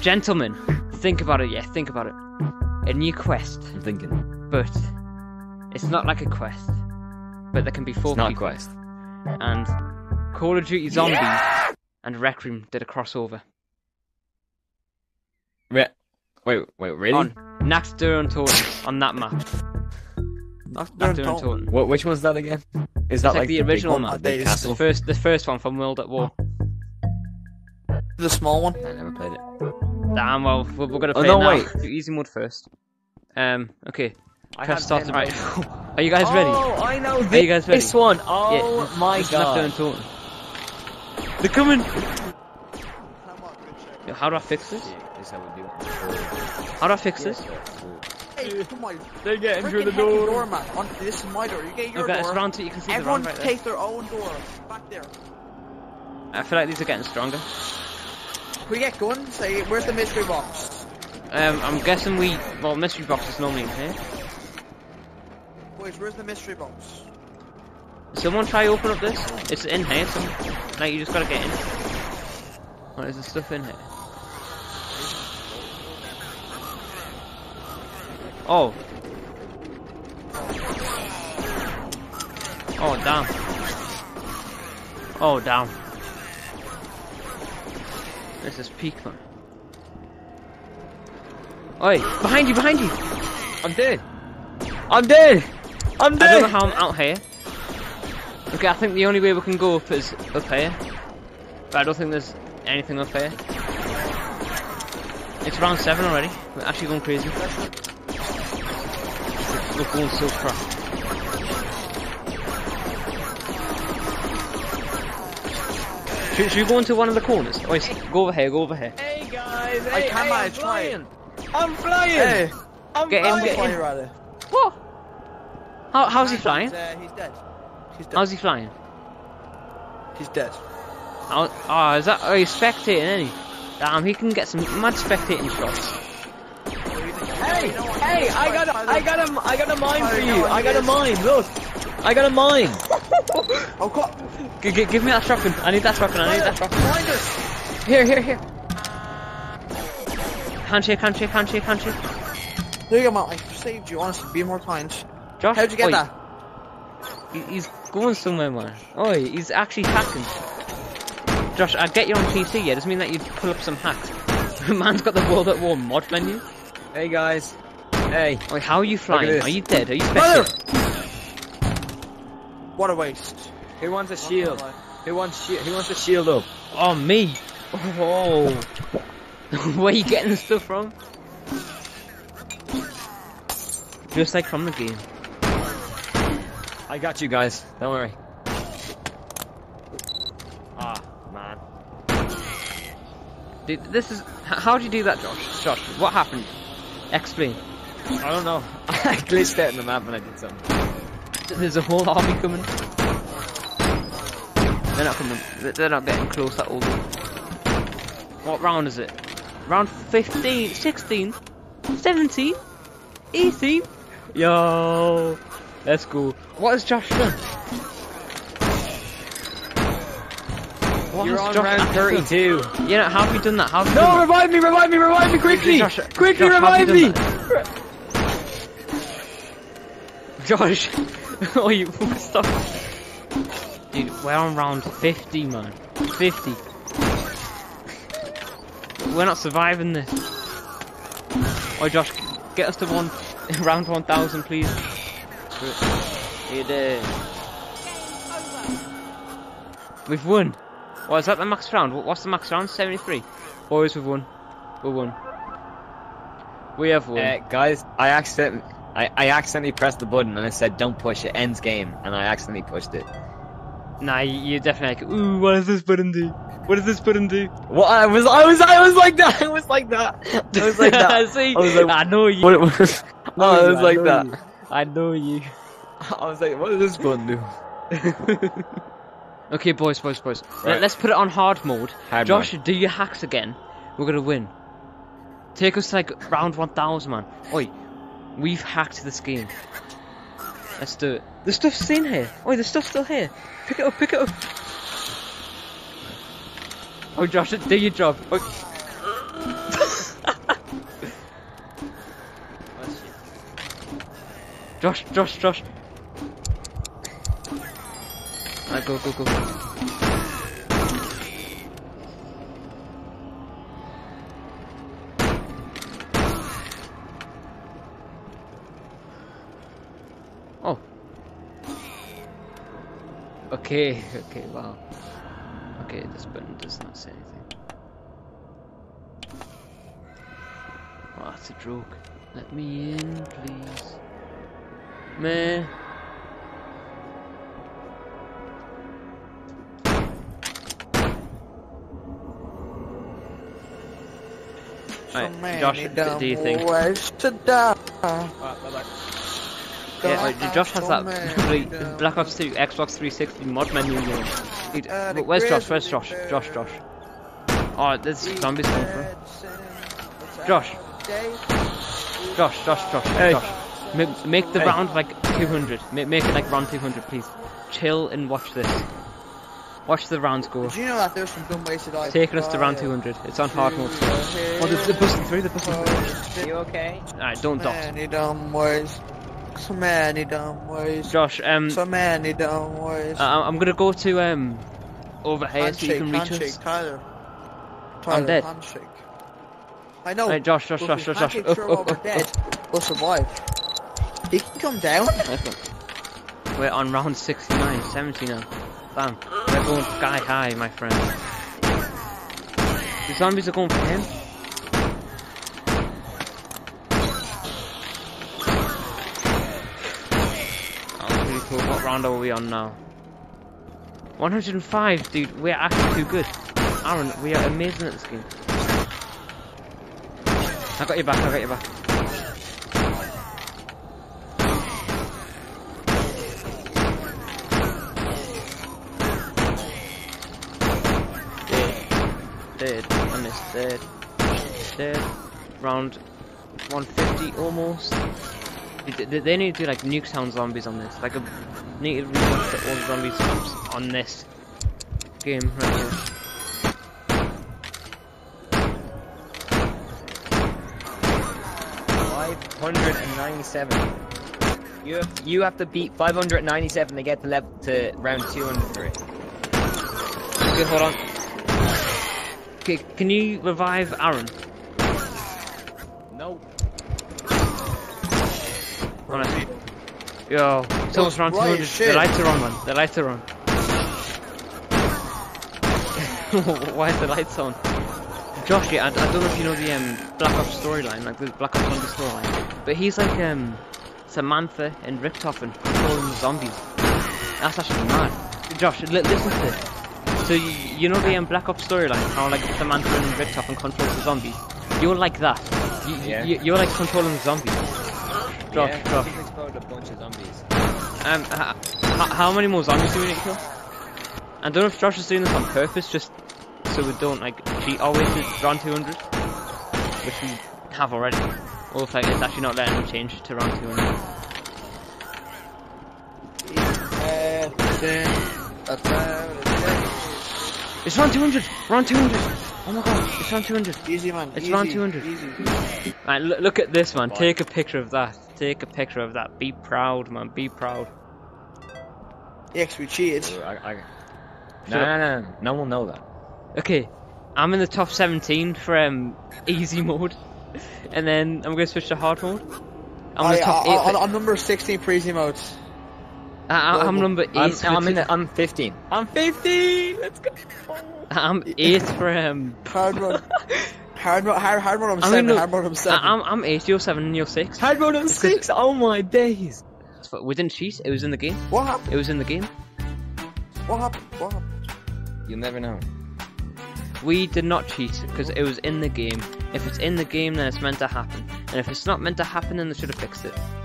Gentlemen, think about it, yeah, think about it. A new quest. I'm thinking. But it's not like a quest. But there can be four people. It's not a quest. And Call of Duty Zombies and Rec Room did a crossover. Wait, really? On Nacht Der Untoten, on that map. Nacht Der Untoten. Which one's that again? Is that like the original map? The first one from World at War. The small one? I never played it. Damn, well, we're gonna play it now. Wait. Do easy mode first. Okay. Press start. Right. Are you guys ready? Oh, I know this. Are you guys ready? This one. Oh yeah, my god. They're coming. Yo, how do I fix this? How do I fix this? Hey, come on. They're getting through the door. Man. This is my door. You get your door. It's round, so you can see everyone right take their own door. Back there. I feel like these are getting stronger. Can we get going? Say, where's the mystery box? I'm guessing we. Well, mystery box is normally in here. Boys, where's the mystery box? Someone try open up this. It's in here. Now you just gotta get in. What is the stuff in here? Oh. Oh, damn. Oh, damn. This is peak, man. Oi, behind you, behind you! I'm dead. I'm dead! I'm dead! I don't know how I'm out here. Okay, I think the only way we can go up is up here. But I don't think there's anything up here. It's round 7 already. We're actually going crazy. We're going so crap. Should we go into one of the corners? Oh, go over here, go over here. Hey guys, hey, I'm flying! I'm flying! Hey, get in. Rather. What? How's he flying? He's dead. How's he flying? He's dead. Oh, is that? Oh, he's spectating, isn't he? Damn, he can get some mad spectating shots. Hey, I got a mine for you. I got a mine. Look, I got a mine. Oh god! Give me that shotgun. I need that shotgun. I need that shotgun. Here. Handshake. There you go, Matt. I saved you. Honestly, be more kind. Josh, how'd you get that? He's going somewhere, man. Oh, he's actually hacking. Josh, I get you on PC. Yeah, doesn't mean that you pull up some hacks. Man's got the World at War mod menu. Hey guys. Hey. Wait, how are you flying? Are you dead? Are you spectating? What a waste. Who wants a shield? Who wants a shield up? Oh, me. Oh. Where are you getting this stuff from? Just like from the game. I got you guys. Don't worry. Ah, man. Dude, this is... How do you do that, Josh? Josh, what happened? Explain. I don't know. I glitched out in the map and I did something. There's a whole army coming. They're not coming. They're not getting close at all. What round is it? Round 15, 16, 17, 18. Yo, let's go. What has Josh done? You're on round 32. Yeah, how have you done that? No, revive me quickly! Quickly, revive me! Josh! Oh, you stop. Dude, we're on round 50, man. 50. We're not surviving this. Oh, Josh, get us to round 1000, please. You did. We've won. Oh, is that the max round? What's the max round? 73. Boys, we've won. We won. We have won. Guys, I accidentally pressed the button and it said don't push it, ends game, and I accidentally pushed it. Nah, you definitely like, ooh, what does this button do? What does this button do? What? I was like that. I was like that. See? I was like, I know you. What it was? No, it was like that. You. I know you. I was like, what does this button do? Okay, boys. Right. Let's put it on hard mode. Josh, do your hacks again. We're gonna win. Take us to like round 1000, man. Oi, we've hacked this game. Let's do it. The stuff's in here. Oi, the stuff's still here. Pick it up. Oh, Josh, do your job. Oi. Josh. Alright, go. Oh. Okay, wow. Okay, this button does not say anything. Oh, that's a joke. Let me in, please. Man. Right, Josh, do you think? Yeah, right, Josh has that complete Black Ops 2 Xbox 360 mod menu. Where's Josh? Josh. Oh, there's zombies coming through. Josh. Hey. Josh. Make the round like 200. Make it like round 200, please. Chill and watch this. Watch the rounds go. Did you know that there's some dumb ways to die? Taking us to round 200. It's on hard mode. Oh, they're busting through, Are you okay? Alright, don't dodge. So many dumb ways. Josh, So many dumb ways. I'm gonna go to, over here so you can reach us. Tyler, I'm dead. Handshake. I know. Right, Josh. Up. We'll survive. He can come down. We're on round 69, 70 now. Bam. They're going sky high, my friend. The zombies are going for him. Oh, pretty cool. What round are we on now? 105, dude. We're actually too good. Aaron, we are amazing at this game. I got your back. Dead. Round 150 almost. They need to do like nuke sound zombies on this. Like, need to remaster all the zombies on this game right here. You have to beat 597 to get to level to round 203. Okay, hold on. Okay, can you revive Aaron? No. Right. Yo, someone's round 200. The lights are on, man. The lights are on. Why is the lights on? Josh, yeah, I don't know if you know the Black Ops storyline, like the Black Ops zombie storyline, but he's like Samantha and Riptoff and calling zombies. That's actually mad. Josh, listen to this. So you know the Black Ops storyline, how like Samantha and Riptoff and controls the zombies. You're like that. You're like controlling the zombies. Josh. He's exploded a bunch of zombies. How many more zombies do we need to kill? I don't know if Josh is doing this on purpose, just so we don't like cheat our way to round 200, which we have already. Or if like it's actually not letting them change to round 200. It's round 200. Oh my god, it's round 200. Easy, man. It's round 200. Easy. Right, look at this, man. Take a picture of that. Be proud, man. Be proud. Yeah, 'cause we cheated. No. No one will know that. Okay, I'm in the top 17 for easy mode, and then I'm gonna switch to hard mode. I'm number 16 for easy modes. I'm number 8. I'm 15. I'm 15. Let's go. I'm 8 for hard mode. Hard mode. I'm 7. I'm 8. You're 7. And you're 6. Hard mode. I'm 6. Oh my days. We didn't cheat. It was in the game. What happened? It was in the game. What happened? You'll never know. We did not cheat because it was in the game. If it's in the game, then it's meant to happen. And if it's not meant to happen, then they should have fixed it.